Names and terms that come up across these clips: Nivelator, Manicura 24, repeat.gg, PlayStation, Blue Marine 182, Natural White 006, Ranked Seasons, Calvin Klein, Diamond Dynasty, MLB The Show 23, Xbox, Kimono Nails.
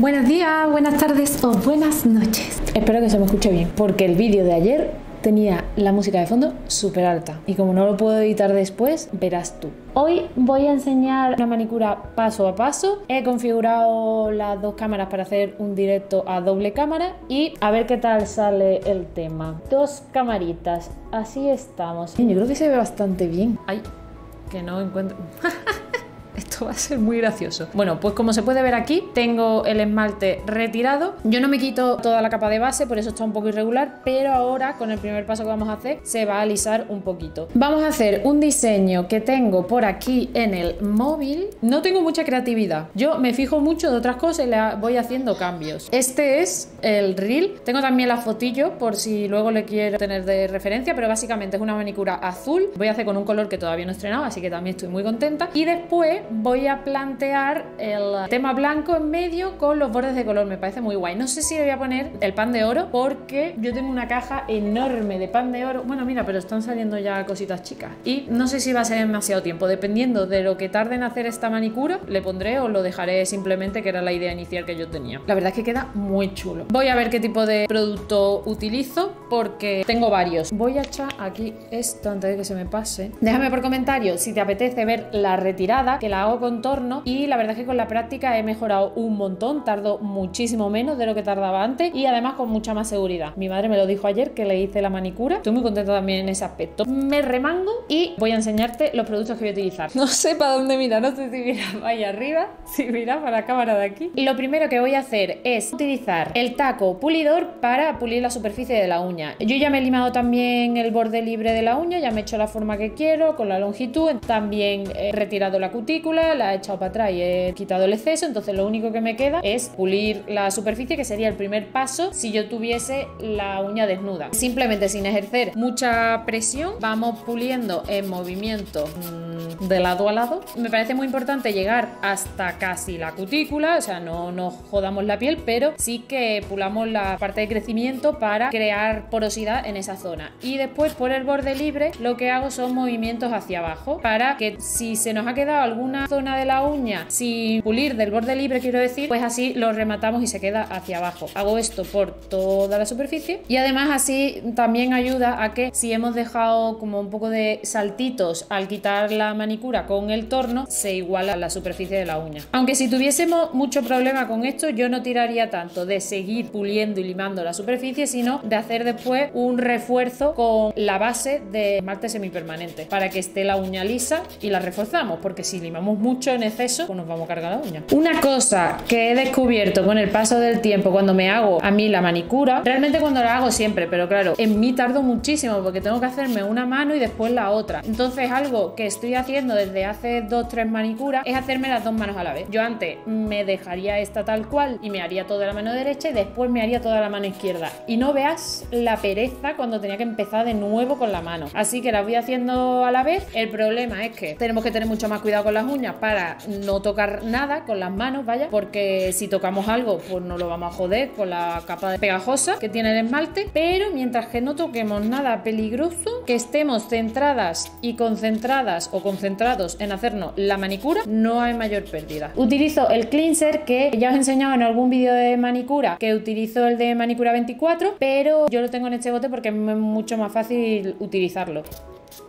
Buenos días, buenas tardes o buenas noches. Espero que se me escuche bien, porque el vídeo de ayer tenía la música de fondo súper alta y como no lo puedo editar después, verás tú. Hoy voy a enseñar una manicura paso a paso. He configurado las dos cámaras para hacer un directo a doble cámara y a ver qué tal sale el tema. Dos camaritas, así estamos. Yo creo que se ve bastante bien. Ay, que no encuentro... Esto va a ser muy gracioso. Bueno, pues como se puede ver aquí, tengo el esmalte retirado. Yo no me quito toda la capa de base, por eso está un poco irregular, pero ahora con el primer paso que vamos a hacer se va a alisar un poquito. Vamos a hacer un diseño que tengo por aquí en el móvil. No tengo mucha creatividad. Yo me fijo mucho de otras cosas y le voy haciendo cambios. Este es el reel. Tengo también la fotillo por si luego le quiero tener de referencia, pero básicamente es una manicura azul. Voy a hacer con un color que todavía no he estrenado, así que también estoy muy contenta. Y después voy a plantear el tema blanco en medio con los bordes de color. Me parece muy guay. No sé si le voy a poner el pan de oro porque yo tengo una caja enorme de pan de oro. Bueno, mira, pero están saliendo ya cositas chicas y no sé si va a ser demasiado tiempo. Dependiendo de lo que tarde en hacer esta manicura, le pondré o lo dejaré simplemente, que era la idea inicial que yo tenía. La verdad es que queda muy chulo. Voy a ver qué tipo de producto utilizo porque tengo varios. Voy a echar aquí esto antes de que se me pase. Déjame por comentarios si te apetece ver la retirada, que la hago contorno, y la verdad es que con la práctica he mejorado un montón, tardo muchísimo menos de lo que tardaba antes y además con mucha más seguridad. Mi madre me lo dijo ayer que le hice la manicura, estoy muy contenta también en ese aspecto. Me remango y voy a enseñarte los productos que voy a utilizar. No sé para dónde mirar, no sé si miras para allá arriba, si miras para la cámara de aquí. Lo primero que voy a hacer es utilizar el taco pulidor para pulir la superficie de la uña. Yo ya me he limado también el borde libre de la uña, ya me he hecho la forma que quiero con la longitud, también he retirado la cutícula, la he echado para atrás y he quitado el exceso. Entonces lo único que me queda es pulir la superficie, que sería el primer paso si yo tuviese la uña desnuda. Simplemente sin ejercer mucha presión vamos puliendo en movimiento de lado a lado. Me parece muy importante llegar hasta casi la cutícula, o sea, no nos jodamos la piel, pero sí que pulamos la parte de crecimiento para crear porosidad en esa zona. Y después por el borde libre lo que hago son movimientos hacia abajo para que si se nos ha quedado alguna zona de la uña sin pulir del borde libre, quiero decir, pues así lo rematamos y se queda hacia abajo. Hago esto por toda la superficie y además así también ayuda a que si hemos dejado como un poco de saltitos al quitar la manicura con el torno, se iguala la superficie de la uña. Aunque si tuviésemos mucho problema con esto, yo no tiraría tanto de seguir puliendo y limando la superficie, sino de hacer después un refuerzo con la base de esmalte semipermanente para que esté la uña lisa y la reforzamos, porque si limamos mucho en exceso, pues nos vamos a cargar la uña. Una cosa que he descubierto con el paso del tiempo cuando me hago a mí la manicura, realmente cuando la hago siempre, pero claro, en mí tardo muchísimo porque tengo que hacerme una mano y después la otra. Entonces algo que estoy haciendo desde hace 2 o 3 manicuras es hacerme las dos manos a la vez. Yo antes me dejaría esta tal cual y me haría toda la mano derecha y después me haría toda la mano izquierda. Y no veas la pereza cuando tenía que empezar de nuevo con la mano. Así que las voy haciendo a la vez. El problema es que tenemos que tener mucho más cuidado con las uñas para no tocar nada con las manos, vaya, porque si tocamos algo pues no lo vamos a joder con la capa pegajosa que tiene el esmalte, pero mientras que no toquemos nada peligroso, que estemos centradas y concentradas o concentrados en hacernos la manicura, no hay mayor pérdida. Utilizo el cleanser que ya os he enseñado en algún vídeo de manicura, que utilizo el de Manicura 24, pero yo lo tengo en este bote porque es mucho más fácil utilizarlo.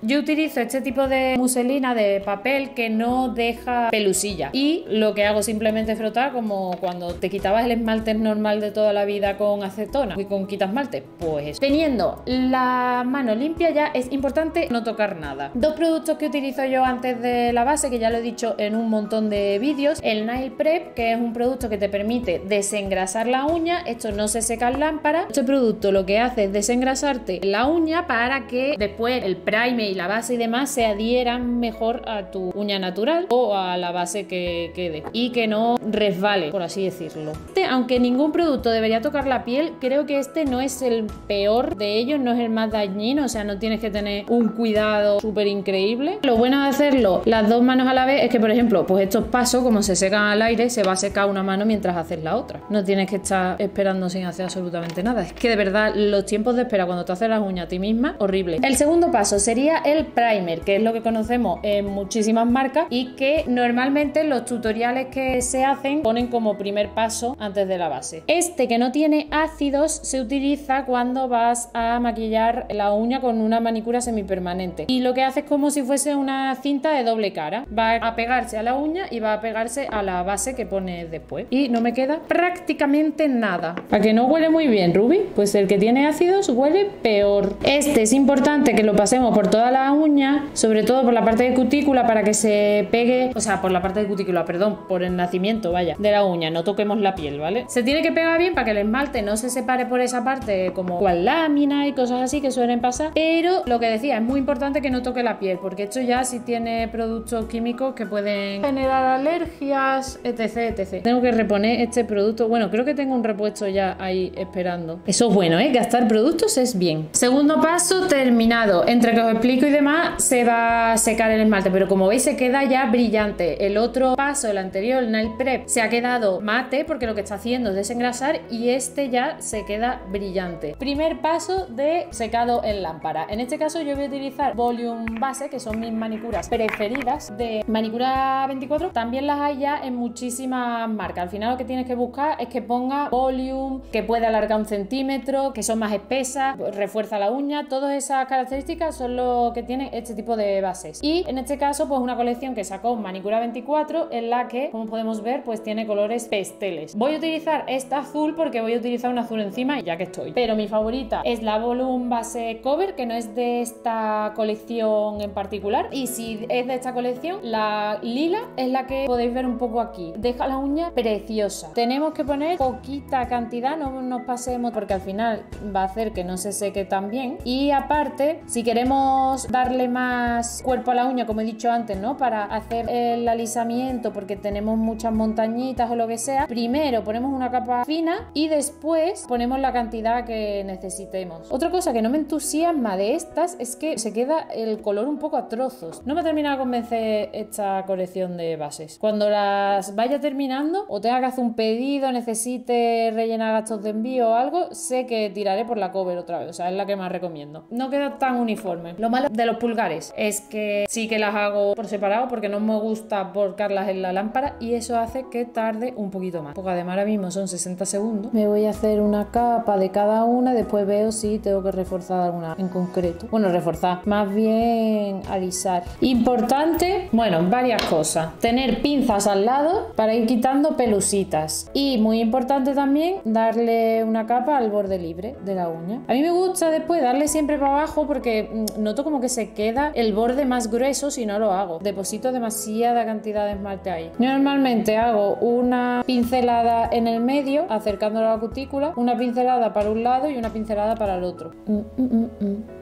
Yo utilizo este tipo de muselina de papel que no deja pelusilla y lo que hago simplemente es frotar como cuando te quitabas el esmalte normal de toda la vida con acetona y con quitasmalte, pues eso. Teniendo la mano limpia ya es importante no tocar nada. Dos productos que utilizo yo antes de la base, que ya lo he dicho en un montón de vídeos: el Nail Prep, que es un producto que te permite desengrasar la uña, esto no se seca en lámpara. Este producto lo que hace es desengrasarte la uña para que después el primer y la base y demás se adhieran mejor a tu uña natural o a la base que quede y que no resbale, por así decirlo. Aunque ningún producto debería tocar la piel, creo que este no es el peor de ellos, no es el más dañino, o sea, no tienes que tener un cuidado súper increíble. Lo bueno de hacerlo las dos manos a la vez es que, por ejemplo, pues estos pasos, como se secan al aire, se va a secar una mano mientras haces la otra. No tienes que estar esperando sin hacer absolutamente nada. Es que de verdad los tiempos de espera cuando te haces las uñas a ti misma, horrible. El segundo paso sería sería el primer, que es lo que conocemos en muchísimas marcas y que normalmente los tutoriales que se hacen ponen como primer paso antes de la base. Este, que no tiene ácidos, se utiliza cuando vas a maquillar la uña con una manicura semipermanente, y lo que hace es como si fuese una cinta de doble cara, va a pegarse a la uña y va a pegarse a la base que pones después, y no me queda prácticamente nada. ¿Para que no huele muy bien, Ruby? Pues el que tiene ácidos huele peor. Este es importante que lo pasemos por toda la uña, sobre todo por la parte de cutícula, para que se pegue, o sea, por la parte de cutícula, perdón, por el nacimiento, vaya, de la uña, no toquemos la piel, ¿vale? Se tiene que pegar bien para que el esmalte no se separe por esa parte, como cual lámina y cosas así que suelen pasar, pero lo que decía, es muy importante que no toque la piel, porque esto ya sí tiene productos químicos que pueden generar alergias, etc, etc. Tengo que reponer este producto, bueno, creo que tengo un repuesto ya ahí esperando. Eso es bueno, ¿eh? Gastar productos es bien. Segundo paso terminado. Entre que os explico y demás, se va a secar el esmalte, pero como veis se queda ya brillante. El otro paso, el anterior, el nail prep, se ha quedado mate, porque lo que está haciendo es desengrasar, y este ya se queda brillante. Primer paso de secado en lámpara. En este caso yo voy a utilizar Volume Base, que son mis manicuras preferidas de Manicura 24. También las hay ya en muchísimas marcas. Al final lo que tienes que buscar es que ponga volume, que pueda alargar un centímetro, que son más espesas, refuerza la uña. Todas esas características son lo que tiene este tipo de bases. Y en este caso, pues una colección que sacó Manicura 24, en la que, como podemos ver, pues tiene colores pasteles. Voy a utilizar esta azul porque voy a utilizar un azul encima y ya que estoy. Pero mi favorita es la Volume Base Cover, que no es de esta colección en particular. Y si es de esta colección, la lila es la que podéis ver un poco aquí. Deja la uña preciosa. Tenemos que poner poquita cantidad, no nos pasemos, porque al final va a hacer que no se seque tan bien. Y aparte, si queremos darle más cuerpo a la uña, como he dicho antes, ¿no?, para hacer el alisamiento, porque tenemos muchas montañitas o lo que sea, primero ponemos una capa fina y después ponemos la cantidad que necesitemos. Otra cosa que no me entusiasma de estas es que se queda el color un poco a trozos. No me ha terminado de convencer esta colección de bases. Cuando las vaya terminando o tenga que hacer un pedido, necesite rellenar gastos de envío o algo, sé que tiraré por la cover otra vez. O sea, es la que más recomiendo. No queda tan uniforme. Lo malo de los pulgares es que sí que las hago por separado, porque no me gusta volcarlas en la lámpara y eso hace que tarde un poquito más, porque además ahora mismo son 60 segundos. Me voy a hacer una capa de cada una, después veo si tengo que reforzar alguna en concreto. Bueno, reforzar, más bien alisar. Importante, bueno, varias cosas. Tener pinzas al lado para ir quitando pelusitas. Y muy importante también darle una capa al borde libre de la uña. A mí me gusta después darle siempre para abajo porque noto como que se queda el borde más grueso si no lo hago. Deposito demasiada cantidad de esmalte ahí. Yo normalmente hago una pincelada en el medio, acercándolo a la cutícula, una pincelada para un lado y una pincelada para el otro.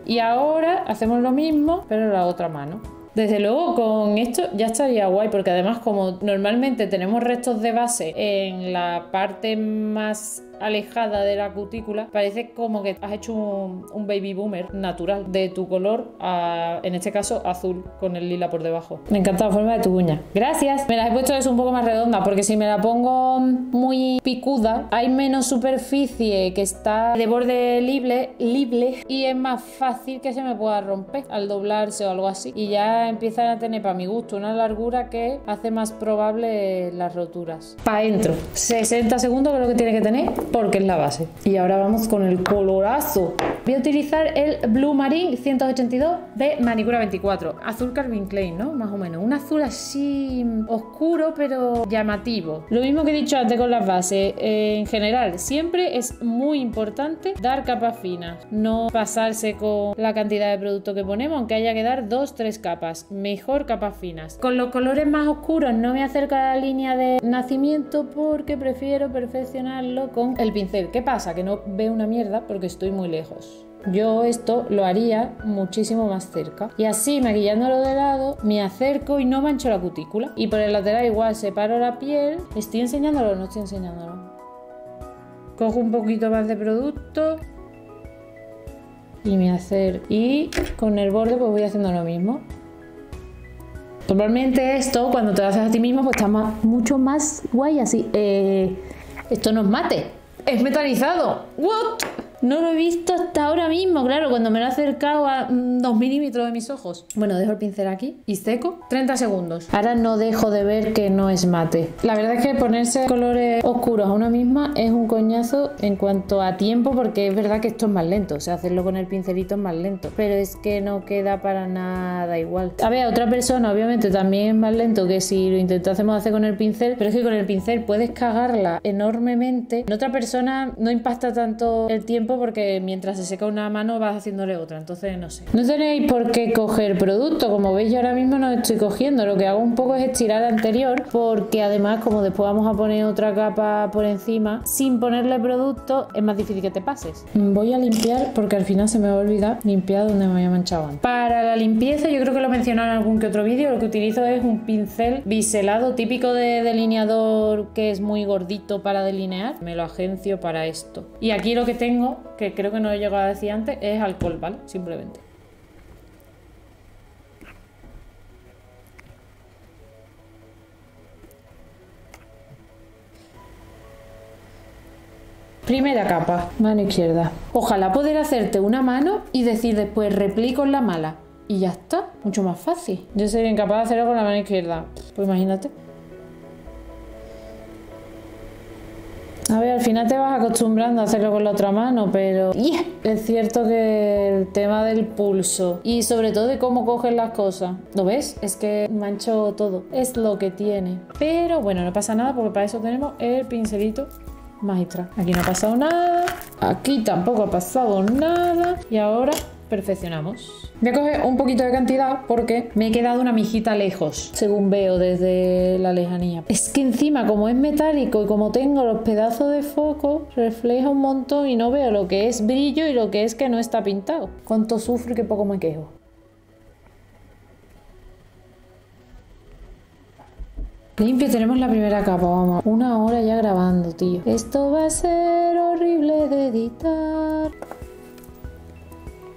Y ahora hacemos lo mismo, pero en la otra mano. Desde luego con esto ya estaría guay, porque además como normalmente tenemos restos de base en la parte más alejada de la cutícula, parece como que has hecho un baby boomer natural de tu color a, en este caso, azul con el lila por debajo. Me encanta la forma de tu uña. Gracias. Me las he puesto un poco más redondas, porque si me la pongo muy picuda hay menos superficie que está de borde libre y es más fácil que se me pueda romper al doblarse o algo así, y ya empiezan a tener, para mi gusto, una largura que hace más probable las roturas. Para adentro, 60 segundos creo que tiene que tener, porque es la base. Y ahora vamos con el colorazo. Voy a utilizar el Blue Marine 182 de Manicura 24. Azul Calvin Klein, ¿no? Más o menos. Un azul así oscuro, pero llamativo. Lo mismo que he dicho antes con las bases. En general, siempre es muy importante dar capas finas. No pasarse con la cantidad de producto que ponemos, aunque haya que dar 2-3 capas. Mejor capas finas. Con los colores más oscuros no me acerco a la línea de nacimiento porque prefiero perfeccionarlo con el pincel. ¿Qué pasa? Que no veo una mierda porque estoy muy lejos. Yo esto lo haría muchísimo más cerca. Y así, maquillándolo de lado, me acerco y no mancho la cutícula. Y por el lateral igual separo la piel. ¿Estoy enseñándolo o no estoy enseñándolo? Cojo un poquito más de producto y me acerco. Y con el borde pues voy haciendo lo mismo. Normalmente esto, cuando te lo haces a ti mismo, pues está mucho más guay así. Esto no es mate, es metalizado. ¿What? No lo he visto hasta ahora mismo, claro, cuando me lo he acercado a 2 milímetros de mis ojos. Bueno, dejo el pincel aquí y seco 30 segundos. Ahora no dejo de ver que no es mate. La verdad es que ponerse colores oscuros a una misma es un coñazo en cuanto a tiempo, porque es verdad que esto es más lento, o sea, hacerlo con el pincelito es más lento, pero es que no queda para nada igual. A ver, a otra persona obviamente también es más lento que si lo intentásemos hacer con el pincel, pero es que con el pincel puedes cagarla enormemente. En otra persona no impacta tanto el tiempo, porque mientras se seca una mano vas haciéndole otra, entonces no sé. No tenéis por qué coger producto, como veis yo ahora mismo no estoy cogiendo, lo que hago un poco es estirar anterior, porque además como después vamos a poner otra capa por encima, sin ponerle producto es más difícil que te pases. Voy a limpiar porque al final se me va a olvidar limpiar donde me había manchado antes. Para la limpieza, yo creo que lo he mencionado en algún que otro vídeo, lo que utilizo es un pincel biselado típico de delineador, que es muy gordito para delinear, me lo agencio para esto. Y aquí lo que tengo, que creo que no he llegado a decir antes, es alcohol, ¿vale? Simplemente. Primera capa, mano izquierda. Ojalá poder hacerte una mano y decir después replico en la mala. Y ya está, mucho más fácil. Yo sería incapaz de hacerlo con la mano izquierda. Pues imagínate. A ver, al final te vas acostumbrando a hacerlo con la otra mano, pero es cierto que el tema del pulso y sobre todo de cómo coges las cosas, ¿lo ves? Es que mancho todo, es lo que tiene. Pero bueno, no pasa nada porque para eso tenemos el pincelito magistral. Aquí no ha pasado nada, aquí tampoco ha pasado nada y ahora perfeccionamos. Voy a coger un poquito de cantidad porque me he quedado una mijita lejos, según veo desde la lejanía. Es que encima, como es metálico y como tengo los pedazos de foco, refleja un montón y no veo lo que es brillo y lo que es que no está pintado. Cuánto sufro y qué poco me quejo. Limpio, tenemos la primera capa, vamos. Una hora ya grabando, tío. Esto va a ser horrible de editar.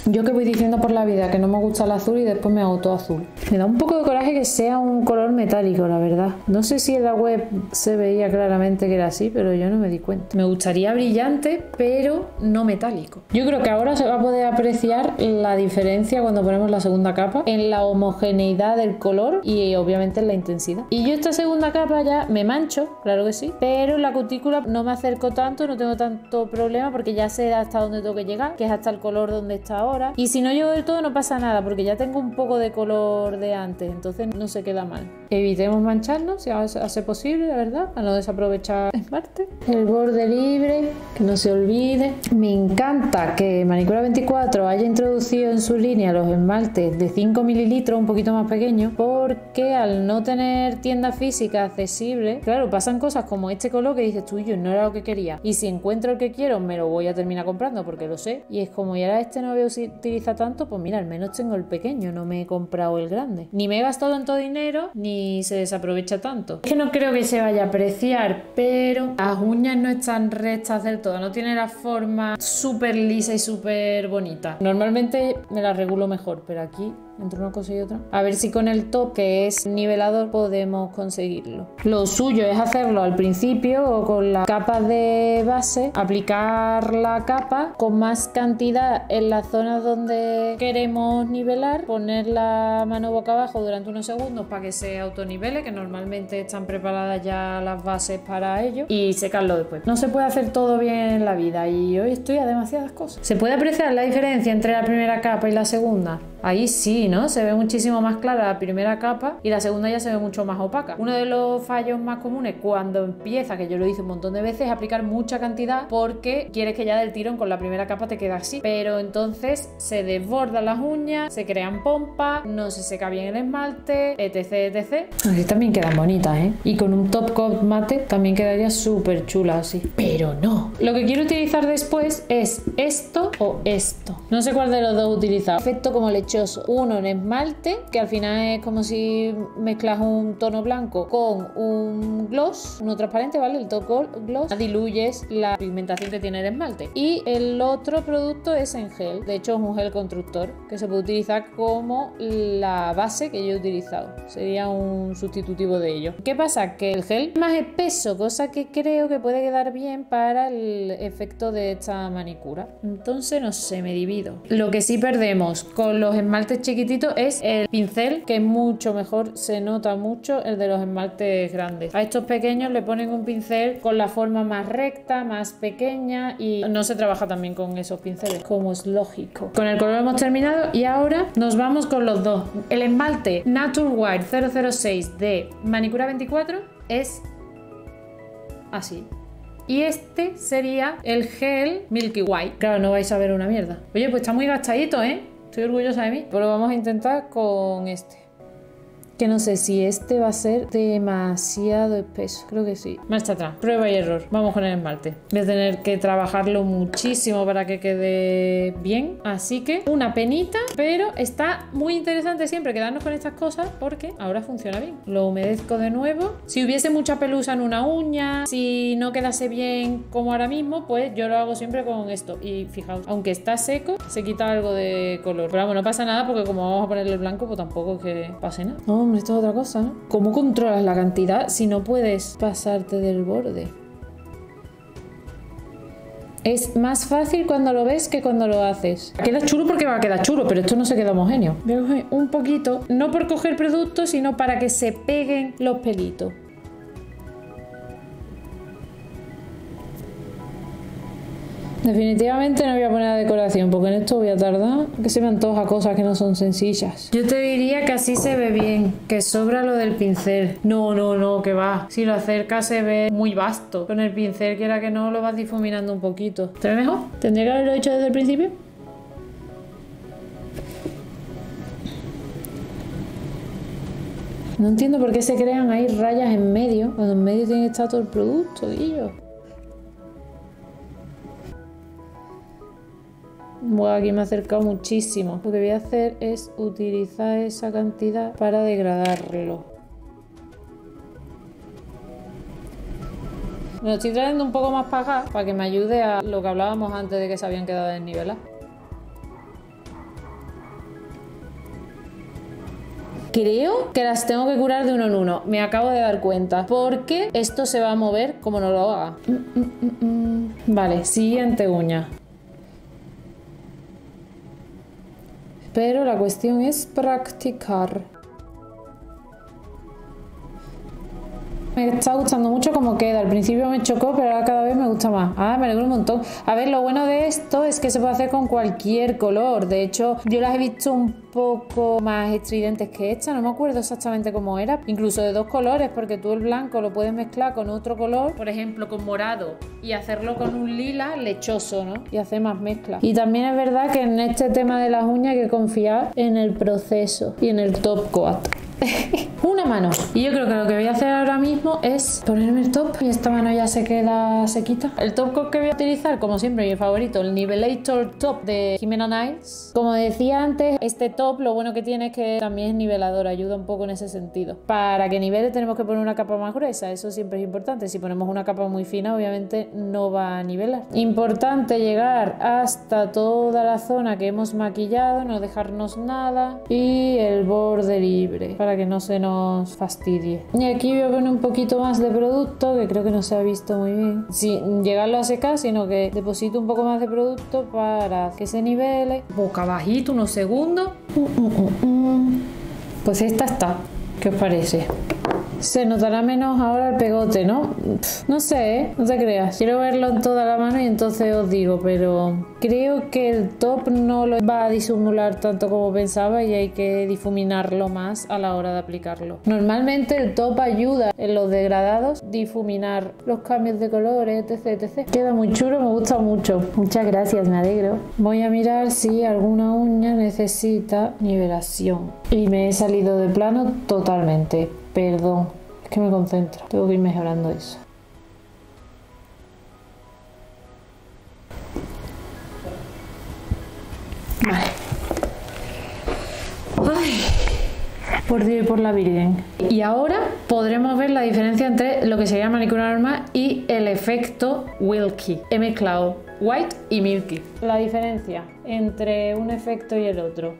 Yo que voy diciendo por la vida que no me gusta el azul y después me hago todo azul. Me da un poco de coraje que sea un color metálico, la verdad. No sé si en la web se veía claramente que era así, pero yo no me di cuenta. Me gustaría brillante, pero no metálico. Yo creo que ahora se va a poder apreciar la diferencia cuando ponemos la segunda capa, en la homogeneidad del color y obviamente en la intensidad. Y yo esta segunda capa ya me mancho, claro que sí, pero en la cutícula no me acerco tanto, no tengo tanto problema porque ya sé hasta dónde tengo que llegar, que es hasta el color donde está ahora. Y si no llego del todo no pasa nada porque ya tengo un poco de color de antes, entonces no se queda mal. Evitemos mancharnos si hace posible, la verdad, a no desaprovechar el parte. El borde libre, que no se olvide. Me encanta que Manicura 24 haya introducido en su línea los esmaltes de 5 mililitros, un poquito más pequeños, porque al no tener tienda física accesible, claro, pasan cosas como este color que dices tú, yo no era lo que quería, y si encuentro el que quiero me lo voy a terminar comprando porque lo sé, y es como ya era este no veo si utiliza tanto, pues mira, al menos tengo el pequeño, no me he comprado el grande. Ni me he gastado tanto dinero, ni se desaprovecha tanto. Es que no creo que se vaya a apreciar, pero las uñas no están rectas del todo, no tiene la forma súper lisa y súper bonita. Normalmente me la regulo mejor, pero aquí entre una cosa y otra. A ver si con el top, que es nivelador, podemos conseguirlo. Lo suyo es hacerlo al principio o con la capa de base, aplicar la capa con más cantidad en la zona donde queremos nivelar, poner la mano boca abajo durante unos segundos para que se autonivele, que normalmente están preparadas ya las bases para ello, y secarlo después. No se puede hacer todo bien en la vida y hoy estoy a demasiadas cosas. ¿Se puede apreciar la diferencia entre la primera capa y la segunda? Ahí sí, ¿no? Se ve muchísimo más clara la primera capa y la segunda ya se ve mucho más opaca. Uno de los fallos más comunes cuando empieza, que yo lo hice un montón de veces, es aplicar mucha cantidad porque quieres que ya del tirón con la primera capa te quede así. Pero entonces se desbordan las uñas, se crean pompas, no se seca bien el esmalte, etc, etc. Así también quedan bonitas, ¿eh? Y con un top coat mate también quedaría súper chula así. Pero no. Lo que quiero utilizar después es esto o esto. No sé cuál de los dos utilizar. Efecto como leche. Uno en esmalte, que al final es como si mezclas un tono blanco con un gloss, uno transparente, ¿vale? El top coat gloss, diluyes la pigmentación que tiene el esmalte. Y el otro producto es en gel, de hecho es un gel constructor que se puede utilizar como la base que yo he utilizado, sería un sustitutivo de ello. ¿Qué pasa? Que el gel es más espeso, cosa que creo que puede quedar bien para el efecto de esta manicura. Entonces no sé, me divido. Lo que sí perdemos con los esmaltes chiquititos es el pincel, que es mucho mejor, se nota mucho el de los esmaltes grandes. A estos pequeños le ponen un pincel con la forma más recta, más pequeña, y no se trabaja también con esos pinceles, como es lógico. Con el color hemos terminado y ahora nos vamos con los dos. El esmalte Natural White 006 de Manicura 24 es así. Y este sería el gel Milky White. Claro, no vais a ver una mierda. Oye, pues está muy gastadito, ¿eh? Estoy orgullosa de mí. Pero lo vamos a intentar con este. Que no sé si este va a ser demasiado espeso. Creo que sí. Marcha atrás. Prueba y error. Vamos con el esmalte. Voy a tener que trabajarlo muchísimo para que quede bien. Así que una penita. Pero está muy interesante siempre quedarnos con estas cosas porque ahora funciona bien. Lo humedezco de nuevo. Si hubiese mucha pelusa en una uña, si no quedase bien como ahora mismo, pues yo lo hago siempre con esto. Y fijaos, aunque está seco, se quita algo de color. Pero vamos, no pasa nada porque como vamos a ponerle blanco, pues tampoco es que pase nada. No, hombre, esto es otra cosa, ¿no? ¿Cómo controlas la cantidad si no puedes pasarte del borde? Es más fácil cuando lo ves que cuando lo haces. Queda chulo porque va a quedar chulo, pero esto no se queda homogéneo. Voy a coger un poquito, no por coger productos, sino para que se peguen los pelitos. Definitivamente no voy a poner la decoración porque en esto voy a tardar, que se me antoja cosas que no son sencillas. Yo te diría que así se ve bien, que sobra lo del pincel. No, que va. Si lo acercas se ve muy vasto. Con el pincel, quiera que no, lo vas difuminando un poquito. ¿Te ve mejor? ¿Tendría que haberlo hecho desde el principio? No entiendo por qué se crean ahí rayas en medio, cuando en medio tiene que estar todo el producto, guillo. Bueno, aquí me he acercado muchísimo. Lo que voy a hacer es utilizar esa cantidad para degradarlo. Me lo estoy trayendo un poco más para acá para que me ayude a lo que hablábamos antes de que se habían quedado desniveladas. Creo que las tengo que curar de uno en uno. Me acabo de dar cuenta. Porque esto se va a mover como no lo haga. Vale, siguiente uña. Pero la cuestión es practicar. Me está gustando mucho cómo queda. Al principio me chocó, pero ahora cada vez me gusta más. Ah, me alegro un montón. A ver, lo bueno de esto es que se puede hacer con cualquier color. De hecho, yo las he visto un poco más estridentes que esta. No me acuerdo exactamente cómo era. Incluso de dos colores, porque tú el blanco lo puedes mezclar con otro color. Por ejemplo, con morado. Y hacerlo con un lila lechoso, ¿no? Y hacer más mezcla. Y también es verdad que en este tema de las uñas hay que confiar en el proceso y en el top coat. Una mano. Y yo creo que lo que voy a hacer ahora mismo es ponerme el top. Y esta mano ya se queda sequita. El top coat que voy a utilizar, como siempre, mi favorito, el Nivelator Top de Kimono Nails. Como decía antes, este top lo bueno que tiene es que también es nivelador. Ayuda un poco en ese sentido. Para que nivele tenemos que poner una capa más gruesa. Eso siempre es importante. Si ponemos una capa muy fina, obviamente no va a nivelar. Importante llegar hasta toda la zona que hemos maquillado. No dejarnos nada. Y el borde libre, para que no se nos fastidie. Y aquí voy a poner un poquito más de producto, que creo que no se ha visto muy bien, sin llegarlo a secar, sino que deposito un poco más de producto para que se nivele. Boca bajito, unos segundos. Pues esta está. ¿Qué os parece? Se notará menos ahora el pegote, ¿no? No sé, ¿eh? No te creas. Quiero verlo en toda la mano y entonces os digo, pero creo que el top no lo va a disimular tanto como pensaba y hay que difuminarlo más a la hora de aplicarlo. Normalmente el top ayuda en los degradados, difuminar los cambios de colores, etc, etc. Queda muy chulo, me gusta mucho. Muchas gracias, me alegro. Voy a mirar si alguna uña necesita nivelación. Y me he salido de plano totalmente. Perdón, es que me concentro. Tengo que ir mejorando eso. Vale. Ay, por Dios y por la Virgen. Y ahora podremos ver la diferencia entre lo que sería manicura normal y el efecto Wilkie. He mezclado White y Milky. La diferencia entre un efecto y el otro.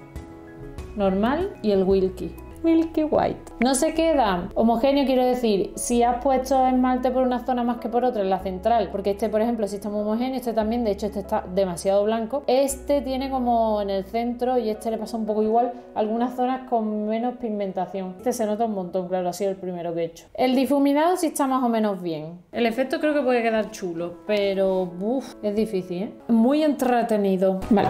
Normal y el Wilkie. Milky White. No se queda homogéneo, quiero decir, si has puesto esmalte por una zona más que por otra, en la central, porque este, por ejemplo, sí está muy homogéneo, este también, de hecho este está demasiado blanco, este tiene como en el centro, y este le pasa un poco igual, algunas zonas con menos pigmentación. Este se nota un montón, claro, ha sido el primero que he hecho. El difuminado sí está más o menos bien. El efecto creo que puede quedar chulo, pero uff, es difícil, ¿eh? Muy entretenido. Vale.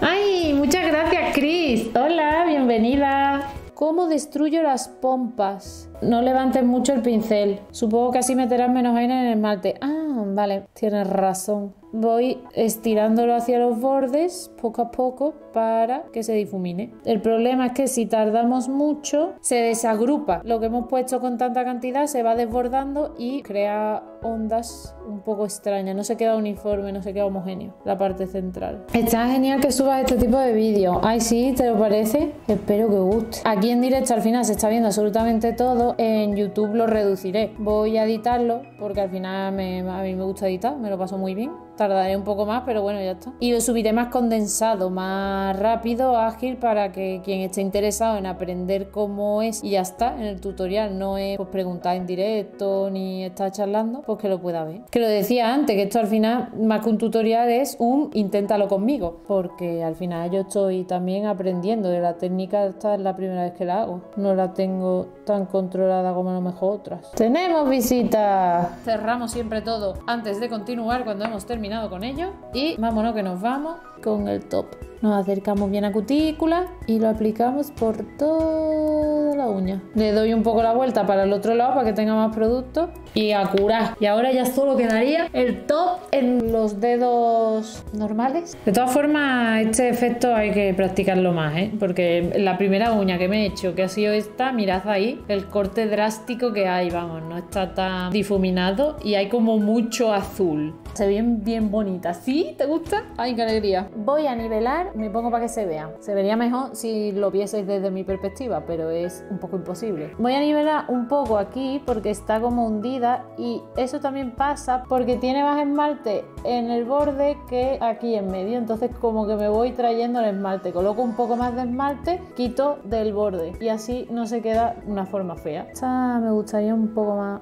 ¡Ay! Muchas gracias, Chris. Hola, bienvenida. ¿Cómo destruyo las pompas? No levantes mucho el pincel. Supongo que así meterás menos aire en el esmalte. Ah, vale, tienes razón. Voy estirándolo hacia los bordes poco a poco para que se difumine. El problema es que si tardamos mucho se desagrupa. Lo que hemos puesto con tanta cantidad se va desbordando y crea ondas un poco extrañas. No se queda uniforme, no se queda homogéneo la parte central. Está genial que subas este tipo de vídeos. Ay, sí, ¿te lo parece? Espero que guste. Aquí en directo al final se está viendo absolutamente todo. En YouTube lo reduciré. Voy a editarlo porque al final a mí me gusta editar, me lo paso muy bien. Tardaré un poco más, pero bueno, ya está. Y lo subiré más condensado, más rápido, ágil, para que quien esté interesado en aprender cómo es y ya está, en el tutorial, no es pues preguntar en directo ni estar charlando, pues que lo pueda ver. Que lo decía antes, que esto al final, más que un tutorial, es un inténtalo conmigo, porque al final yo estoy también aprendiendo de la técnica. Esta es la primera vez que la hago, no la tengo tan controlada como a lo mejor otras. ¡Tenemos visitas! Cerramos siempre todo antes de continuar, cuando hemos terminado con ello, y vámonos que nos vamos con el top. Nos acercamos bien a cutícula y lo aplicamos por toda la uña. Le doy un poco la vuelta para el otro lado para que tenga más producto y a curar. Y ahora ya solo quedaría el top en los dedos normales. De todas formas, este efecto hay que practicarlo más, ¿eh? Porque la primera uña que me he hecho, que ha sido esta, mirad ahí el corte drástico que hay, vamos, no está tan difuminado y hay como mucho azul. Se ven bien bonitas. ¿Sí? ¿Te gusta? ¡Ay, qué alegría! Voy a nivelar, me pongo para que se vea. Se vería mejor si lo vieseis desde mi perspectiva, pero es un poco imposible. Voy a nivelar un poco aquí porque está como hundida, y eso también pasa porque tiene más esmalte en el borde que aquí en medio. Entonces como que me voy trayendo el esmalte. Coloco un poco más de esmalte, quito del borde y así no se queda una forma fea. Esta me gustaría un poco más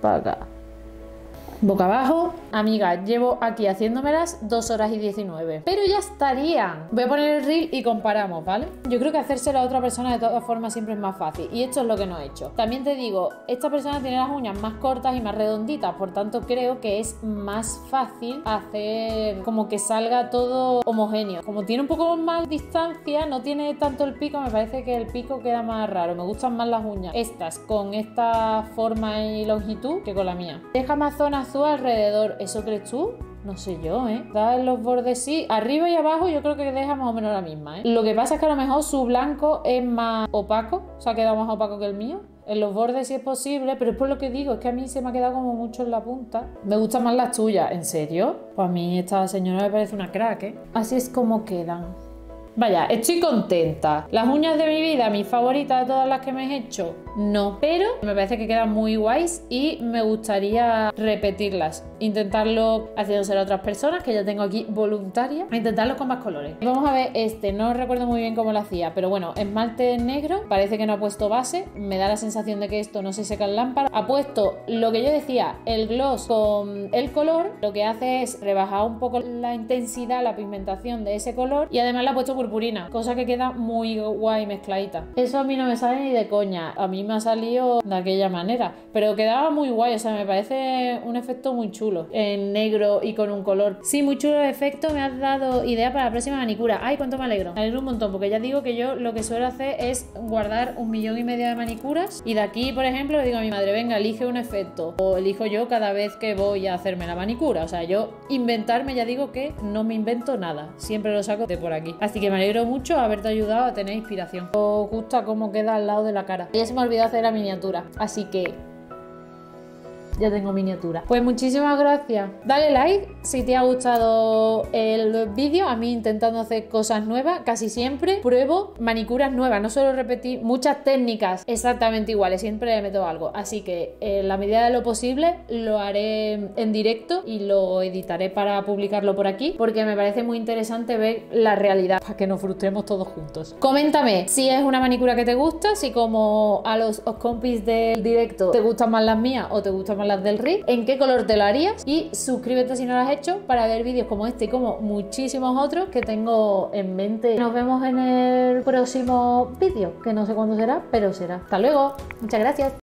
para acá. Boca abajo. Amigas, llevo aquí haciéndomelas 2 horas y 19, pero ya estarían. Voy a poner el reel y comparamos, ¿vale? Yo creo que hacérselo a otra persona de todas formas siempre es más fácil, y esto es lo que no he hecho. También te digo, esta persona tiene las uñas más cortas y más redonditas, por tanto creo que es más fácil hacer como que salga todo homogéneo. Como tiene un poco más distancia, no tiene tanto el pico, me parece que el pico queda más raro. Me gustan más las uñas estas con esta forma y longitud que con la mía. Deja más zonas alrededor, ¿eso crees tú? No sé yo, ¿eh? Da en los bordes, sí. Arriba y abajo yo creo que deja más o menos la misma, ¿eh? Lo que pasa es que a lo mejor su blanco es más opaco, se ha quedado más opaco que el mío. En los bordes sí es posible, pero es por lo que digo, es que a mí se me ha quedado como mucho en la punta. Me gustan más las tuyas, ¿en serio? Pues a mí esta señora me parece una crack, ¿eh? Así es como quedan. Vaya, estoy contenta. Las uñas de mi vida, mis favoritas de todas las que me he hecho, no. Pero me parece que quedan muy guays y me gustaría repetirlas. Intentarlo haciéndoselo a otras personas, que ya tengo aquí voluntarias. Intentarlo con más colores. Vamos a ver este, no recuerdo muy bien cómo lo hacía, pero bueno, esmalte negro. Parece que no ha puesto base. Me da la sensación de que esto no se seca en lámpara. Ha puesto lo que yo decía, el gloss con el color. Lo que hace es rebajar un poco la intensidad, la pigmentación de ese color. Y además le ha puesto purpurina, cosa que queda muy guay mezcladita. Eso a mí no me sale ni de coña, a mí me ha salido de aquella manera, pero quedaba muy guay, o sea, me parece un efecto muy chulo, en negro y con un color. Sí, muy chulo el efecto, me has dado idea para la próxima manicura. Ay, cuánto me alegro un montón, porque ya digo que yo lo que suelo hacer es guardar 1,5 millones de manicuras, y de aquí, por ejemplo, le digo a mi madre, venga, elige un efecto, o elijo yo cada vez que voy a hacerme la manicura, o sea, yo inventarme, ya digo que no me invento nada, siempre lo saco de por aquí, así que me alegro mucho haberte ayudado a tener inspiración. Os gusta cómo queda al lado de la cara. Ya se me olvidó hacer la miniatura, así que ya tengo miniatura. Pues muchísimas gracias. Dale like si te ha gustado el vídeo. A mí intentando hacer cosas nuevas, casi siempre pruebo manicuras nuevas. No suelo repetir muchas técnicas exactamente iguales, siempre le meto algo. Así que en la medida de lo posible lo haré en directo y lo editaré para publicarlo por aquí, porque me parece muy interesante ver la realidad para que nos frustremos todos juntos. Coméntame si es una manicura que te gusta, si como a los compis del directo te gustan más las mías o te gustan más las del RIC, en qué color te lo harías, y suscríbete si no lo has hecho para ver vídeos como este y como muchísimos otros que tengo en mente. Nos vemos en el próximo vídeo, que no sé cuándo será, pero será. Hasta luego, muchas gracias.